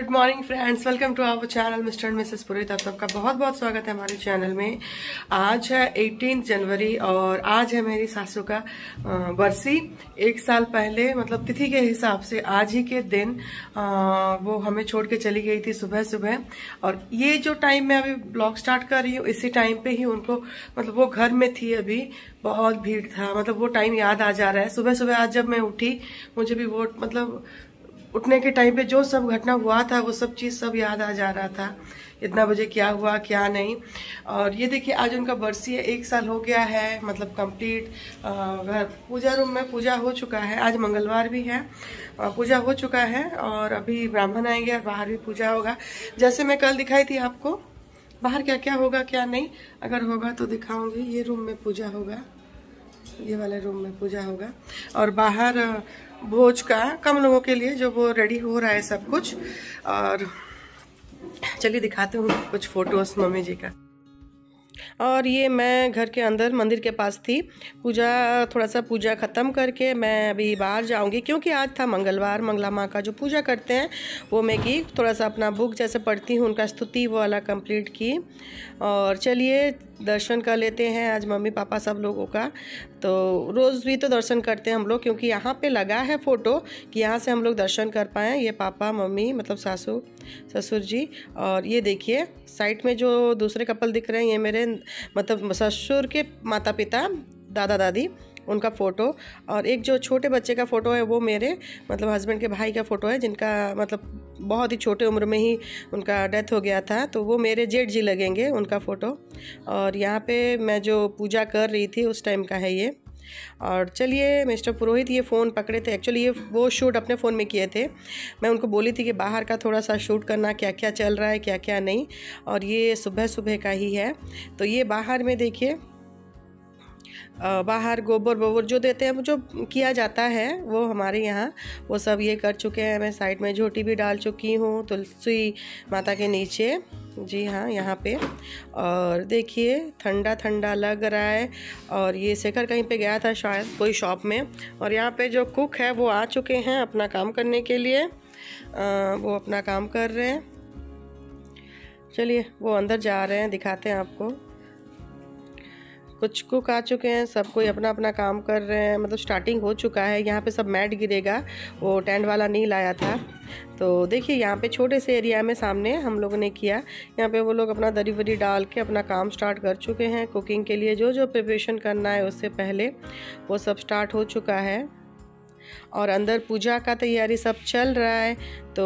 Good morning friends, welcome to our channel mister and missus Purohit. आप सबका बहुत बहुत स्वागत है हमारे चैनल में। आज है 18 जनवरी और आज है मेरी सासू का बरसी। 1 साल पहले, मतलब तिथि के हिसाब से आज ही के दिन वो हमें छोड़ के चली गई थी सुबह सुबह। और ये जो टाइम मैं अभी ब्लॉग स्टार्ट कर रही हूँ, इसी टाइम पे ही उनको, मतलब वो घर में थी, अभी बहुत भीड़ था, मतलब वो टाइम याद आ जा रहा है। सुबह सुबह आज जब मैं उठी, मुझे भी वो, मतलब उठने के टाइम पे जो सब घटना हुआ था वो सब चीज़ सब याद आ जा रहा था, इतना बजे क्या हुआ क्या नहीं। और ये देखिए आज उनका बरसी है, 1 साल हो गया है, मतलब कंप्लीट। पूजा रूम में पूजा हो चुका है, आज मंगलवार भी है, पूजा हो चुका है और अभी ब्राह्मण आएंगे और बाहर भी पूजा होगा। जैसे मैं कल दिखाई थी आपको बाहर क्या क्या होगा क्या नहीं, अगर होगा तो दिखाऊँगी। ये रूम में पूजा होगा, ये वाले रूम में पूजा होगा और बाहर भोज का कम लोगों के लिए जो वो रेडी हो रहा है सब कुछ। और चलिए दिखाते हूँ कुछ फोटोज मम्मी जी का। और ये मैं घर के अंदर मंदिर के पास थी, पूजा, थोड़ा सा पूजा ख़त्म करके मैं अभी बाहर जाऊंगी क्योंकि आज था मंगलवार। मंगला माँ का जो पूजा करते हैं वो मैं की, थोड़ा सा अपना बुक जैसे पढ़ती हूँ, उनका स्तुति वाला कंप्लीट की। और चलिए दर्शन कर लेते हैं आज मम्मी पापा सब लोगों का। तो रोज़ भी तो दर्शन करते हैं हम लोग, क्योंकि यहाँ पे लगा है फ़ोटो कि यहाँ से हम लोग दर्शन कर पाएँ। ये पापा मम्मी, मतलब सासू ससुर जी। और ये देखिए साइड में जो दूसरे कपल दिख रहे हैं, ये मेरे, मतलब ससुर के माता पिता, दादा दादी, उनका फ़ोटो। और एक जो छोटे बच्चे का फ़ोटो है वो मेरे, मतलब हस्बैंड के भाई का फ़ोटो है, जिनका, मतलब बहुत ही छोटे उम्र में ही उनका डेथ हो गया था, तो वो मेरे जेठ जी लगेंगे, उनका फ़ोटो। और यहाँ पे मैं जो पूजा कर रही थी उस टाइम का है ये। और चलिए मिस्टर पुरोहित ये फ़ोन पकड़े थे, एक्चुअली ये वो शूट अपने फ़ोन में किए थे। मैं उनको बोली थी कि बाहर का थोड़ा सा शूट करना, क्या क्या चल रहा है क्या क्या नहीं। और ये सुबह सुबह का ही है। तो ये बाहर में देखिए, बाहर गोबर वोबर जो देते हैं, जो किया जाता है वो हमारे यहाँ, वो सब ये कर चुके हैं। मैं साइड में झोटी भी डाल चुकी हूँ तुलसी माता के नीचे, जी हाँ, यहाँ पे। और देखिए ठंडा ठंडा लग रहा है। और ये शेखर कहीं पे गया था शायद, कोई शॉप में। और यहाँ पे जो कुक है वो आ चुके हैं अपना काम करने के लिए, वो अपना काम कर रहे हैं। चलिए वो अंदर जा रहे हैं, दिखाते हैं आपको। कुछ कुक आ चुके हैं, सब कोई अपना अपना काम कर रहे हैं, मतलब स्टार्टिंग हो चुका है। यहाँ पे सब मैट गिरेगा, वो टेंट वाला नहीं लाया था। तो देखिए यहाँ पे छोटे से एरिया में सामने हम लोगों ने किया, यहाँ पे वो लोग अपना दरी वरी डाल के अपना काम स्टार्ट कर चुके हैं। कुकिंग के लिए जो जो प्रिपरेशन करना है उससे पहले वो सब स्टार्ट हो चुका है। और अंदर पूजा का तैयारी सब चल रहा है। तो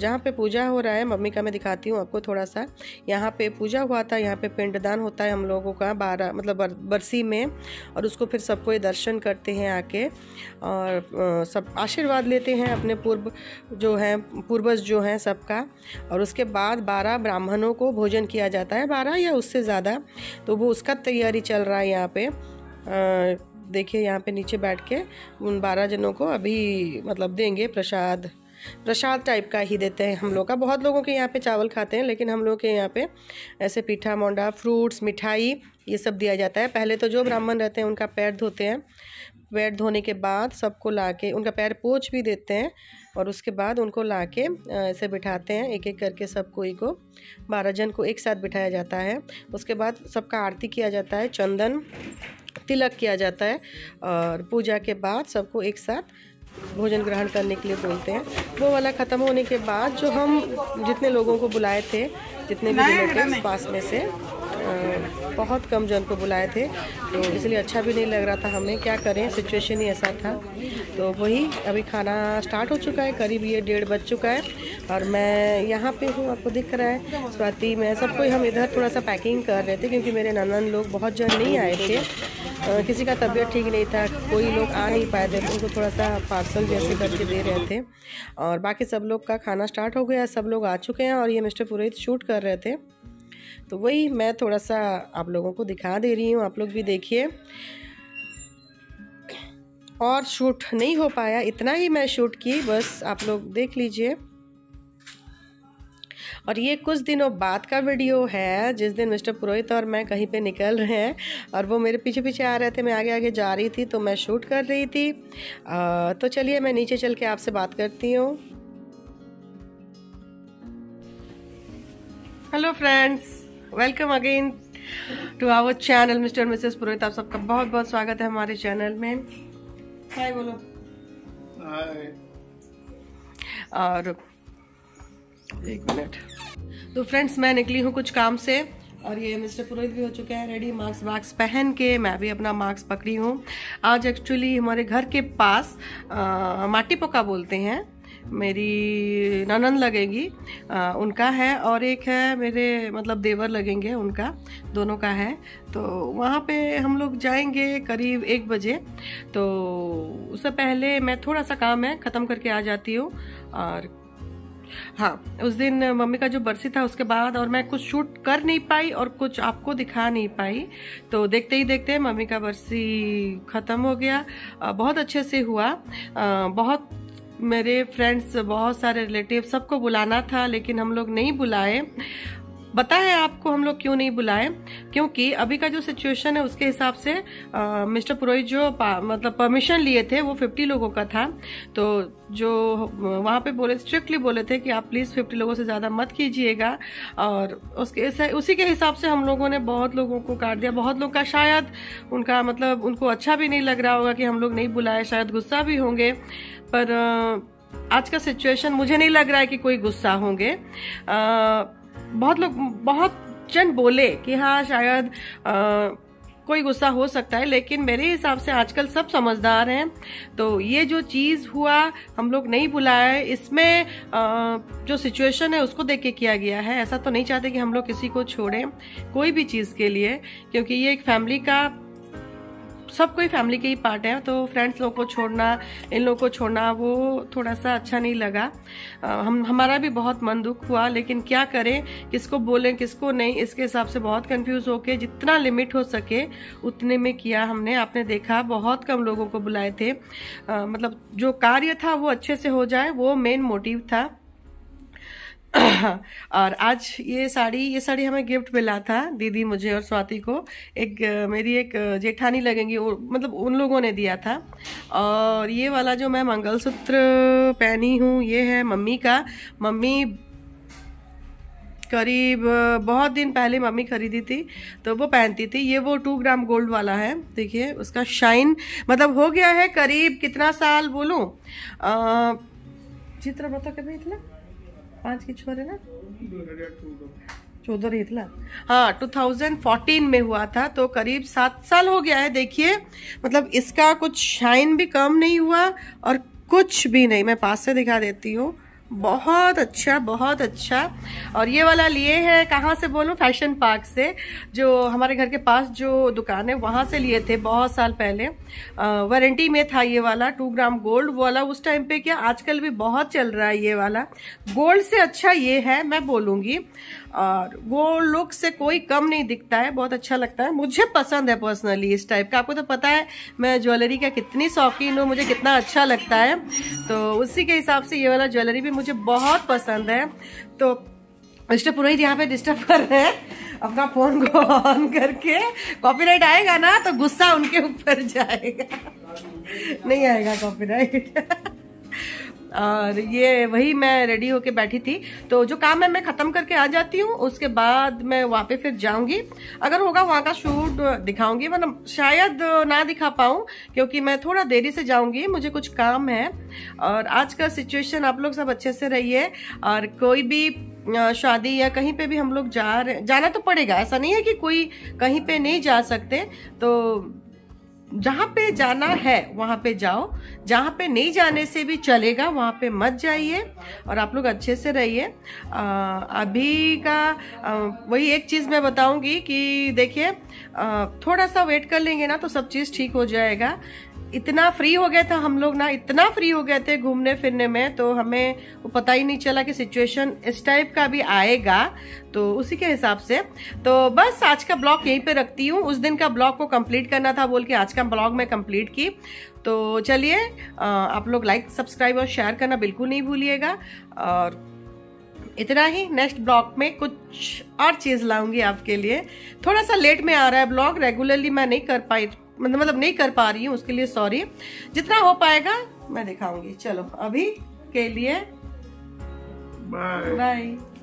जहाँ पे पूजा हो रहा है मम्मी का मैं दिखाती हूँ आपको थोड़ा सा। यहाँ पे पूजा हुआ था, यहाँ पे पिंडदान होता है हम लोगों का 12, मतलब बरसी में। और उसको फिर सबको ये दर्शन करते हैं आके और सब आशीर्वाद लेते हैं अपने पूर्वज जो हैं सबका। और उसके बाद 12 ब्राह्मणों को भोजन किया जाता है, 12 या उससे ज़्यादा, तो वो उसका तैयारी चल रहा है यहाँ पर। देखिए यहाँ पे नीचे बैठ के उन 12 जनों को अभी, मतलब देंगे प्रसाद, प्रसाद टाइप का ही देते हैं हम लोग का। बहुत लोगों के यहाँ पे चावल खाते हैं, लेकिन हम लोग के यहाँ पे ऐसे पीठा मोंडा, फ्रूट्स, मिठाई, ये सब दिया जाता है। पहले तो जो ब्राह्मण रहते हैं उनका पैर धोते हैं, पैर धोने के बाद सबको लाके उनका पैर पोंछ भी देते हैं। और उसके बाद उनको लाके ऐसे बिठाते हैं, एक एक करके सबको, ही को 12 जन को एक साथ बिठाया जाता है। उसके बाद सबका आरती किया जाता है, चंदन तिलक किया जाता है और पूजा के बाद सबको एक साथ भोजन ग्रहण करने के लिए बोलते हैं। वो वाला ख़त्म होने के बाद जो हम जितने लोगों को बुलाए थे, जितने भी रिलेटिव्स पास में से, बहुत कम जन को बुलाए थे, तो इसलिए अच्छा भी नहीं लग रहा था हमें, क्या करें, सिचुएशन ही ऐसा था। तो वही अभी खाना स्टार्ट हो चुका है, करीब ये 1:30 बज चुका है और मैं यहाँ पे हूँ, आपको दिख रहा है स्वाति में। सबको हम इधर थोड़ा सा पैकिंग कर रहे थे क्योंकि मेरे ननद लोग बहुत जन नहीं आए थे, किसी का तबीयत ठीक नहीं था, कोई लोग आ नहीं पाए थे, उनको थोड़ा सा पार्सल जैसे करके दे रहे थे। और बाकी सब लोग का खाना स्टार्ट हो गया, सब लोग आ चुके हैं। और ये मिस्टर पुरोहित शूट कर रहे थे, तो वही मैं थोड़ा सा आप लोगों को दिखा दे रही हूँ, आप लोग भी देखिए। और शूट नहीं हो पाया, इतना ही मैं शूट की, बस आप लोग देख लीजिए। और ये कुछ दिनों बाद का वीडियो है, जिस दिन मिस्टर पुरोहित और मैं कहीं पे निकल रहे हैं और वो मेरे पीछे पीछे आ रहे थे, मैं आगे आगे जा रही थी, तो मैं शूट कर रही थी। तो चलिए मैं नीचे चल के आपसे बात करती हूँ। Hello friends, welcome again to our channel mister and missus Purohit. आप सबका बहुत बहुत स्वागत है हमारे चैनल में। हाय बोलो। और एक मिनट। तो फ्रेंड्स, मैं निकली हूँ कुछ काम से और ये मिस्टर पुरोहित भी हो चुके हैं रेडी, मास्क वास्क पहन के। मैं भी अपना मास्क पकड़ी हूँ। आज एक्चुअली हमारे घर के पास माटी पोका बोलते हैं, मेरी ननंद लगेगी उनका है, और एक है मेरे मतलब देवर लगेंगे उनका, दोनों का है। तो वहाँ पे हम लोग जाएंगे करीब 1 बजे। तो उससे पहले मैं थोड़ा सा काम है ख़त्म करके आ जाती हूँ। और हाँ, उस दिन मम्मी का जो बरसी था उसके बाद और मैं कुछ शूट कर नहीं पाई और कुछ आपको दिखा नहीं पाई। तो देखते ही देखते मम्मी का बरसी ख़त्म हो गया। बहुत अच्छे से हुआ। बहुत मेरे फ्रेंड्स, बहुत सारे रिलेटिव, सबको बुलाना था लेकिन हम लोग नहीं बुलाए। पता है आपको हम लोग क्यों नहीं बुलाए? क्योंकि अभी का जो सिचुएशन है उसके हिसाब से मिस्टर पुरोहित जो मतलब परमिशन लिए थे वो 50 लोगों का था। तो जो वहाँ पे बोले, स्ट्रिक्टली बोले थे कि आप प्लीज़ 50 लोगों से ज़्यादा मत कीजिएगा। और उसके उसी के हिसाब से हम लोगों ने बहुत लोगों को काट दिया। बहुत लोग का शायद उनका मतलब उनको अच्छा भी नहीं लग रहा होगा कि हम लोग नहीं बुलाए, शायद गुस्सा भी होंगे। पर आज का सिचुएशन मुझे नहीं लग रहा है कि कोई गुस्सा होंगे। बहुत लोग, बहुत जन बोले कि हाँ शायद कोई गुस्सा हो सकता है, लेकिन मेरे हिसाब से आजकल सब समझदार हैं। तो ये जो चीज़ हुआ, हम लोग नहीं बुलाए, इसमें जो सिचुएशन है उसको देख के किया गया है। ऐसा तो नहीं चाहते कि हम लोग किसी को छोड़ें कोई भी चीज़ के लिए, क्योंकि ये एक फैमिली का, सब कोई फैमिली के ही पार्ट है। तो फ्रेंड्स लोग को छोड़ना, इन लोगों को छोड़ना, वो थोड़ा सा अच्छा नहीं लगा। हमारा भी बहुत मन दुख हुआ, लेकिन क्या करें, किसको बोलें किसको नहीं, इसके हिसाब से बहुत कंफ्यूज होके जितना लिमिट हो सके उतने में किया हमने। आपने देखा बहुत कम लोगों को बुलाए थे। मतलब जो कार्य था वो अच्छे से हो जाए, वो मेन मोटिव था। और आज ये साड़ी हमें गिफ्ट मिला था, दीदी मुझे और स्वाति को। एक मेरी एक जेठानी लगेंगी, मतलब उन लोगों ने दिया था। और ये वाला जो मैं मंगलसूत्र पहनी हूँ ये है मम्मी का। मम्मी करीब बहुत दिन पहले मम्मी खरीदी थी तो वो पहनती थी। ये वो 2 ग्राम गोल्ड वाला है, देखिए उसका शाइन मतलब हो गया है। करीब कितना साल बोलूँ, चित्र बताओ कभी इतना 2014 हाँ 2014 में हुआ था। तो करीब 7 साल हो गया है। देखिए मतलब इसका कुछ शाइन भी कम नहीं हुआ और कुछ भी नहीं। मैं पास से दिखा देती हूँ, बहुत अच्छा, बहुत अच्छा। और ये वाला लिए है, कहाँ से बोलूँ, फैशन पार्क से, जो हमारे घर के पास जो दुकान है वहाँ से लिए थे बहुत साल पहले। वारंटी में था ये वाला 2 ग्राम गोल्ड वाला उस टाइम पे। क्या आजकल भी बहुत चल रहा है ये वाला, गोल्ड से अच्छा ये है मैं बोलूँगी। और गोल्ड लुक से कोई कम नहीं दिखता है, बहुत अच्छा लगता है, मुझे पसंद है पर्सनली इस टाइप का। आपको तो पता है मैं ज्वेलरी का कितनी शौकीन हूँ, मुझे कितना अच्छा लगता है। तो उसी के हिसाब से ये वाला ज्वेलरी भी मुझे बहुत पसंद है। तो मिस्टर पुरोहित यहाँ पे डिस्टर्ब कर रहे हैं अपना फोन को ऑन करके। कॉपीराइट आएगा ना तो गुस्सा उनके ऊपर जाएगा। नहीं आएगा कॉपीराइट। और ये वही मैं रेडी होके बैठी थी। तो जो काम है मैं ख़त्म करके आ जाती हूँ, उसके बाद मैं वहाँ पे फिर जाऊँगी। अगर होगा वहाँ का शूट दिखाऊँगी, वरना शायद ना दिखा पाऊँ क्योंकि मैं थोड़ा देरी से जाऊँगी, मुझे कुछ काम है। और आज का सिचुएशन, आप लोग सब अच्छे से रहिए। और कोई भी शादी या कहीं पे भी हम लोग जाना तो पड़ेगा, ऐसा नहीं है कि कोई कहीं पर नहीं जा सकते। तो जहाँ पे जाना है वहाँ पे जाओ, जहाँ पे नहीं जाने से भी चलेगा वहाँ पे मत जाइए। और आप लोग अच्छे से रहिए। अभी का वही एक चीज़ मैं बताऊँगी कि देखिए थोड़ा सा वेट कर लेंगे ना तो सब चीज़ ठीक हो जाएगा। इतना फ्री हो गया था हम लोग ना, इतना फ्री हो गए थे घूमने फिरने में, तो हमें वो पता ही नहीं चला कि सिचुएशन इस टाइप का भी आएगा। तो उसी के हिसाब से तो बस आज का ब्लॉग यहीं पे रखती हूँ। उस दिन का ब्लॉग को कंप्लीट करना था बोल के आज का ब्लॉग मैं कंप्लीट की। तो चलिए, आप लोग लाइक सब्सक्राइब और शेयर करना बिल्कुल नहीं भूलिएगा। और इतना ही, नेक्स्ट ब्लॉग में कुछ और चीज़ लाऊंगी आपके लिए। थोड़ा सा लेट में आ रहा है ब्लॉग, रेगुलरली मैं नहीं कर पाई, मतलब नहीं कर पा रही हूँ, उसके लिए सॉरी। जितना हो पाएगा मैं दिखाऊंगी। चलो अभी के लिए बाय बाय।